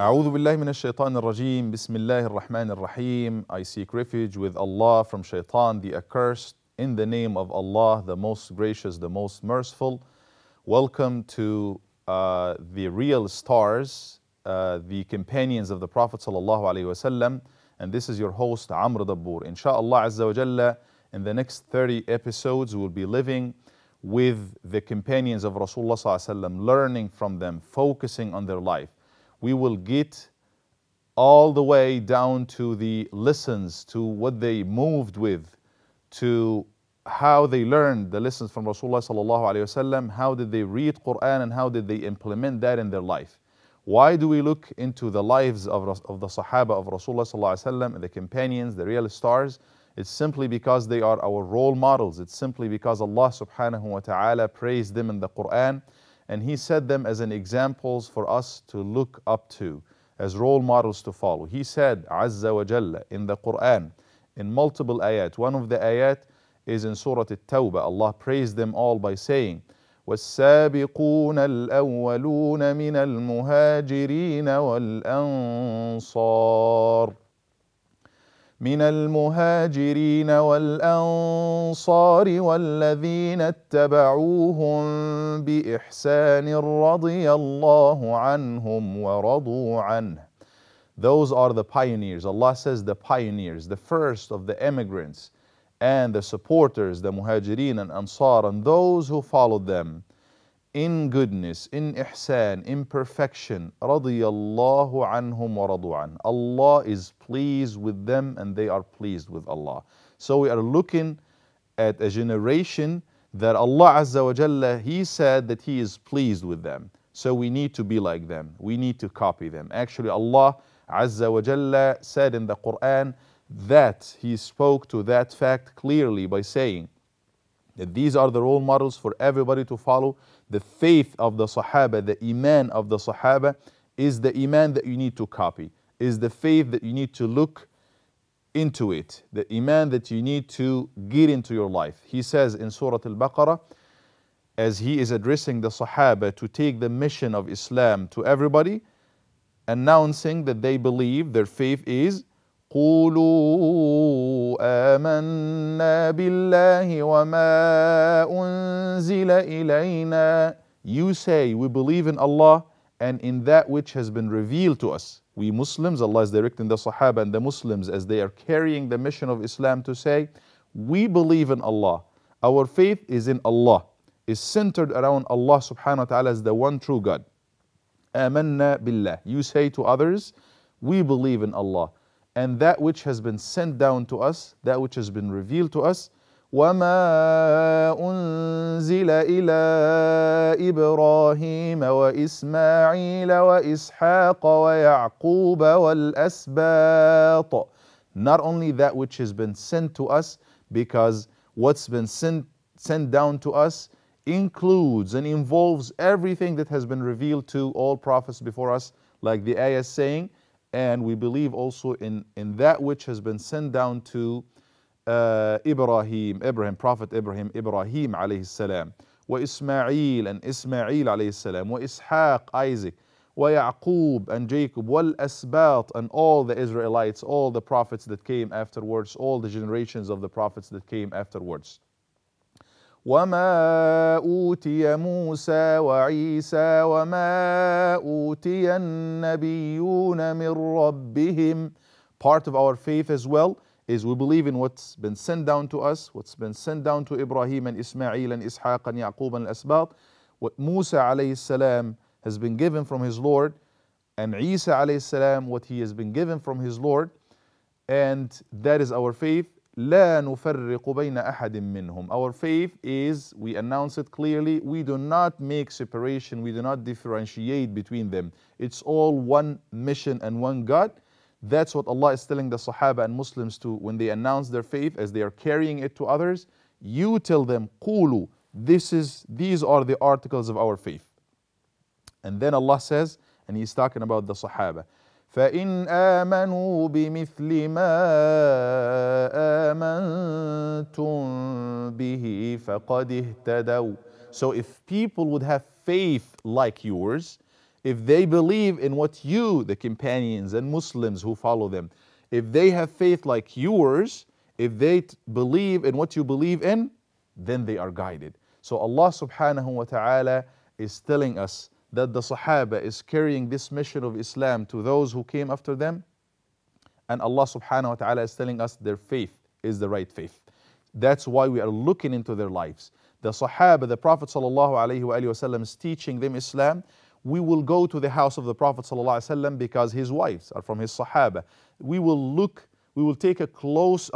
A'udhu billahi minash shaitanir rajim. Bismillahir rahmanir rahim. I seek refuge with Allah from shaitan, the accursed, in the name of Allah, the most gracious, the most merciful. Welcome to the real stars, the companions of the Prophet ﷺ. And this is your host, Amr Dabour. Insha'Allah Azza wa Jalla, in the next 30 episodes, we'll be living with the companions of Rasulullah ﷺ, learning from them, focusing on their life. We will get all the way down to the lessons, to what they moved with, to how they learned the lessons from Rasulullah ﷺ, how did they read Quran and how did they implement that in their life. Why do we look into the lives of the Sahaba of Rasulullah ﷺ and the companions, the real stars? It's simply because they are our role models. It's simply because Allah subhanahu wa ta'ala praised them in the Quran, and He set them as an examples for us to look up to, as role models to follow. He said, Azza wa Jalla, in the Quran, in multiple ayat. One of the ayat is in Surah al Tawbah. Allah praised them all by saying, وَالسَّابِقُونَ الْأَوَّلُونَ مِنَ الْمُهَاجِرِينَ وَالْأَنصَارِ وَالَّذِينَ اتَّبَعُوهُمْ بِإِحْسَانٍ رَضِيَ اللَّهُ عَنْهُمْ وَرَضُوا عَنْهُ. Those are the pioneers. Allah says the pioneers, the first of the emigrants, and the supporters, the muhajirin and ansar, and those who followed them in goodness, in ihsan, in perfection. Radiyallahu anhum wa radu an. Allah is pleased with them and they are pleased with Allah. So we are looking at a generation that Allah Azza wa Jalla, He said that He is pleased with them. So we need to be like them. We need to copy them. Actually, Allah Azza wa Jalla said in the Quran that He spoke to that fact clearly by saying that these are the role models for everybody to follow. The faith of the Sahaba, the Iman of the Sahaba is the Iman that you need to copy, is the faith that you need to look into it, the Iman that you need to get into your life. He says in Surah Al-Baqarah, as He is addressing the Sahaba to take the mission of Islam to everybody, announcing that they believe, their faith is قولوا آمنا بالله وما أنزل إلينا. You say, we believe in Allah and in that which has been revealed to us. We Muslims, Allah is directing the Sahaba and the Muslims as they are carrying the mission of Islam to say, we believe in Allah. Our faith is in Allah, is centered around Allah subhanahu wa ta'ala as the one true God. آمنا بالله. You say to others, we believe in Allah and that which has been sent down to us, that which has been revealed to us. وَمَا أُنزِلَ إِلَىٰ إِبْرَاهِيمَ وَإِسْمَاعِيلَ وَإِسْحَاقَ وَيَعْقُوبَ وَالْأَسْبَاطَ. Not only that which has been sent to us, because what's been sent down to us includes and involves everything that has been revealed to all prophets before us, like the ayah saying, and we believe also in that which has been sent down to Prophet Ibrahim alayhi salam, wa Ismail and Ismail alayhi salam, wa Ishaq, Isaac, wa Yaqub and Jacob, wal Asbat and all the Israelites, all the prophets that came afterwards, all the generations of the prophets that came afterwards. وما أوتي موسى وعيسى وما أوتي النبيون من ربهم. Part of our faith as well is we believe in what's been sent down to us, what's been sent down to Ibrahim and Ismail and Ishaq and Yaqub and al-Asbat. What Musa alayhi salam has been given from his Lord, and Isa alayhi salam what he has been given from his Lord, and that is our faith. لا نفرق بين أحد منهم. Our faith is, we announce it clearly, we do not make separation, we do not differentiate between them. It's all one mission and one God. That's what Allah is telling the Sahaba and Muslims to when they announce their faith as they are carrying it to others. You tell them, قولوا, these are the articles of our faith. And then Allah says, and He's talking about the Sahaba, فَإِنْ آمَنُوا بِمِثْلِ مَا آمَنْتُمْ بِهِ فَقَدْ اِهْتَدَوْا. So if people would have faith like yours, if they believe in what you, the companions and Muslims who follow them, if they have faith like yours, if they believe in what you believe in, then they are guided. So Allah subhanahu wa ta'ala is telling us that the Sahaba is carrying this mission of Islam to those who came after them, and Allah subhanahu wa ta'ala is telling us their faith is the right faith. That's why we are looking into their lives. The Sahaba, the Prophet sallallahu alayhi wa sallam is teaching them Islam. We will go to the house of the Prophet sallallahu alayhi wa sallam because his wives are from his Sahaba. We will look, we will take a close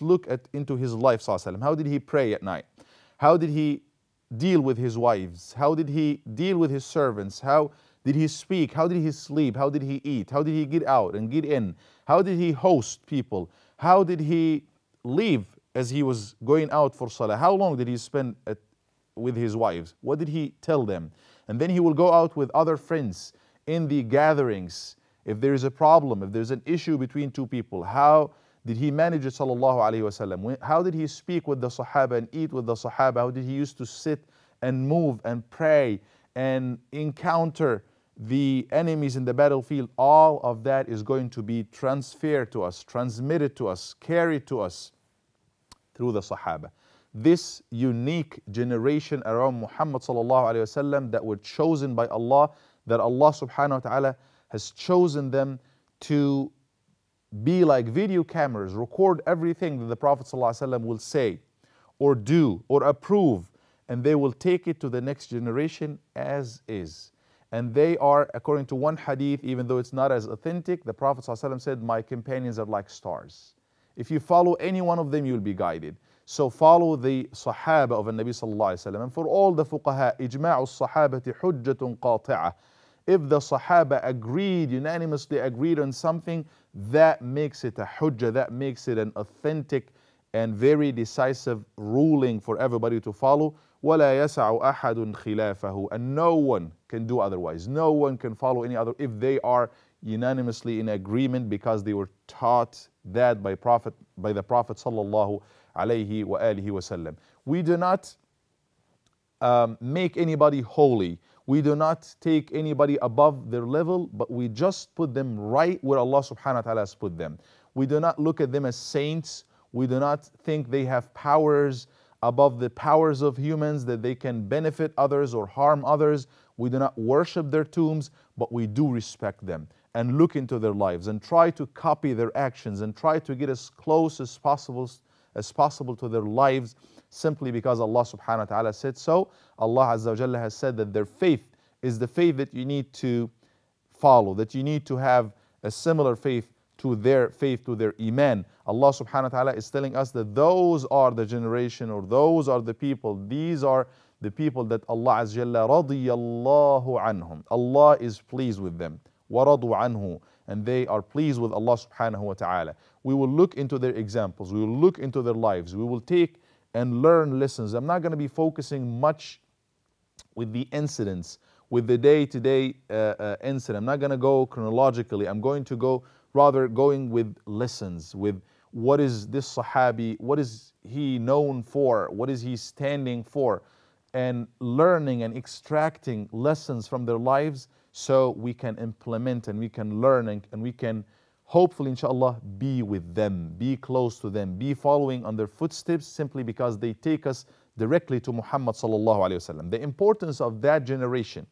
look into his life sallallahu alayhi wa sallam. How did he pray at night? How did he deal with his wives? How did he deal with his servants? How did he speak? How did he sleep? How did he eat? How did he get out and get in? How did he host people? How did he leave as he was going out for salah? How long did he spend with his wives? What did he tell them? And then he will go out with other friends in the gatherings. If there is a problem, if there's an issue between two people, how did he manage it sallallahu alayhi wa sallam? How did he speak with the Sahaba and eat with the Sahaba? How did he used to sit and move and pray and encounter the enemies in the battlefield? All of that is going to be transferred to us, transmitted to us, carried to us through the Sahaba. This unique generation around Muhammad sallallahu alayhi wa sallam that were chosen by Allah, that Allah subhanahu wa ta'ala has chosen them to be like video cameras, record everything that the Prophet ﷺ will say or do or approve, and they will take it to the next generation as is. And they are, according to one hadith, even though it's not as authentic, the Prophet ﷺ said, my companions are like stars. If you follow any one of them, you'll be guided. So follow the Sahaba of the Nabi ﷺ. And for all the fuqaha, ijma'u sahabati hujjatun qati'ah. If the Sahaba agreed, unanimously agreed on something, that makes it a hujjah, that makes it an authentic and very decisive ruling for everybody to follow. وَلَا يَسَعُ أَحَدٌ خِلَافَهُ. And no one can do otherwise. No one can follow any other if they are unanimously in agreement, because they were taught that by the Prophet sallallahu alayhi wa alihi wasallam. We do not make anybody holy. We do not take anybody above their level, but we just put them right where Allah subhanahu wa ta'ala has put them. We do not look at them as saints. We do not think they have powers above the powers of humans, that they can benefit others or harm others. We do not worship their tombs, but we do respect them and look into their lives and try to copy their actions and try to get as close as possible to their lives, simply because Allah subhanahu wa ta'ala said so. Allah azza wa jalla has said that their faith is the faith that you need to follow, that you need to have a similar faith to their iman. Allah subhanahu wa ta'ala is telling us that those are the generation, or those are the people, these are the people that Allah azza wa jalla radiyallahu anhum. Allah is pleased with them. وَرَضُوا عَنْهُ. And they are pleased with Allah subhanahu wa ta'ala. We will look into their examples. We will look into their lives. We will take and learn lessons. I'm not going to be focusing much with the incidents, with the day-to-day incident. I'm not going to go chronologically. I'm going to go, rather going with lessons, with what is this Sahabi, what is he known for, what is he standing for, and learning and extracting lessons from their lives so we can implement and we can learn and we can hopefully, inshallah, be with them, be close to them, be following on their footsteps, simply because they take us directly to Muhammad sallallahu alayhi wa sallam. The importance of that generation,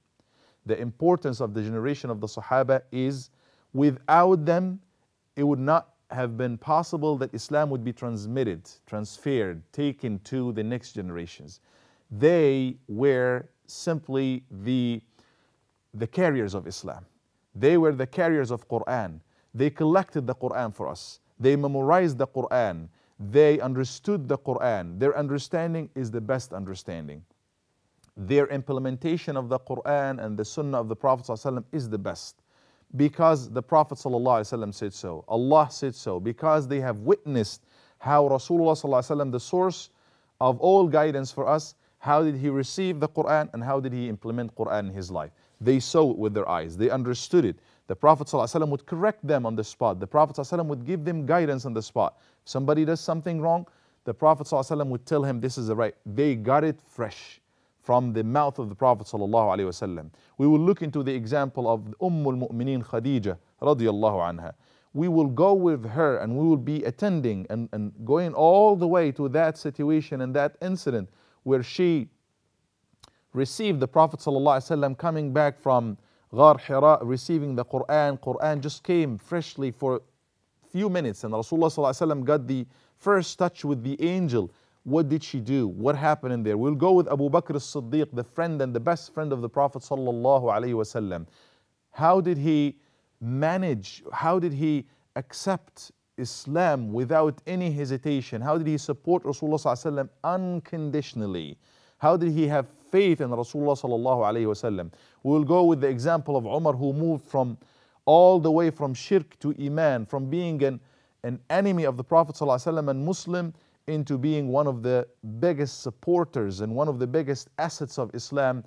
the importance of the generation of the Sahaba is, without them, it would not have been possible that Islam would be transmitted, transferred, taken to the next generations. They were simply the carriers of Islam. They were the carriers of Quran. They collected the Quran for us. They memorized the Quran. They understood the Quran. Their understanding is the best understanding. Their implementation of the Quran and the Sunnah of the Prophet ﷺ is the best, because the Prophet ﷺ said so. Allah said so, because they have witnessed how Rasulullah ﷺ, the source of all guidance for us, how did he receive the Quran and how did he implement Quran in his life. They saw it with their eyes. They understood it. The Prophet ﷺ would correct them on the spot. The Prophet ﷺ would give them guidance on the spot. If somebody does something wrong, the Prophet ﷺ would tell him, this is the right. They got it fresh from the mouth of the Prophet ﷺ. We will look into the example of Ummul Mu'minin Khadija radiyallahu anha. We will go with her and we will be attending and going all the way to that situation and that incident where she received the Prophet ﷺ coming back from Ghar Hira, receiving the Quran. Quran just came freshly for a few minutes, and Rasulullah ﷺ got the first touch with the angel. What did she do? What happened in there? We'll go with Abu Bakr as-Siddiq, the friend and the best friend of the Prophet ﷺ. How did he manage? How did he accept Islam without any hesitation? How did he support Rasulullah ﷺ unconditionally? How did he have faith in Rasulullah ﷺ? We will go with the example of Umar, who moved from all the way from shirk to iman, from being an enemy of the Prophet ﷺ and Muslim, into being one of the biggest supporters and one of the biggest assets of Islam.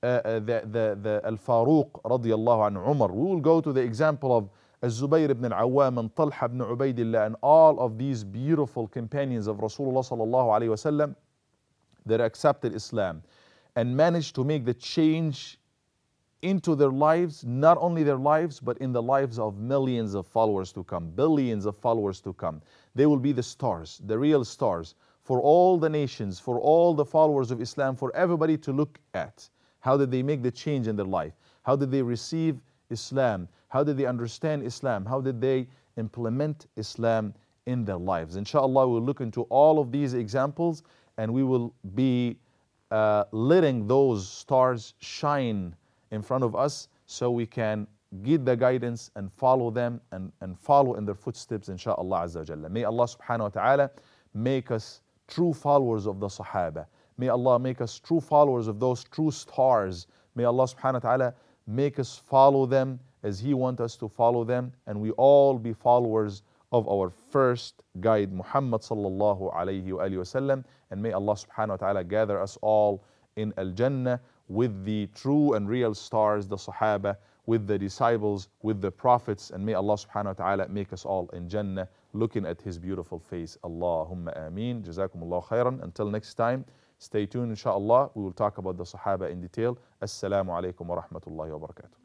The Al-Faruq radiyallahu anhu Umar. We will go to the example of Zubayr ibn al-Awwam and Talha ibn Ubaidillah and all of these beautiful companions of Rasulullah sallallahu alayhi wasallam that accepted Islam and managed to make the change into their lives, not only their lives, but in the lives of millions of followers to come, billions of followers to come. They will be the stars, the real stars for all the nations, for all the followers of Islam, for everybody to look at. How did they make the change in their life? How did they receive Islam? How did they understand Islam? How did they implement Islam in their lives? Inshallah, we'll look into all of these examples, and we will be letting those stars shine in front of us so we can get the guidance and follow them and follow in their footsteps, inshallah azza wa jalla. May Allah subhanahu wa ta'ala make us true followers of the Sahaba. May Allah make us true followers of those true stars. May Allah subhanahu wa ta'ala make us follow them as He wants us to follow them. And we all be followers of our first guide, Muhammad sallallahu alayhi wa sallam. And may Allah subhanahu wa ta'ala gather us all in Al-Jannah with the true and real stars, the Sahaba, with the disciples, with the prophets. And may Allah subhanahu wa ta'ala make us all in Jannah looking at His beautiful face. Allahumma ameen. Jazakumullahu khairan. Until next time. Stay tuned, inshallah. We will talk about the Sahaba in detail. Assalamu alaikum wa rahmatullahi wa barakatuh.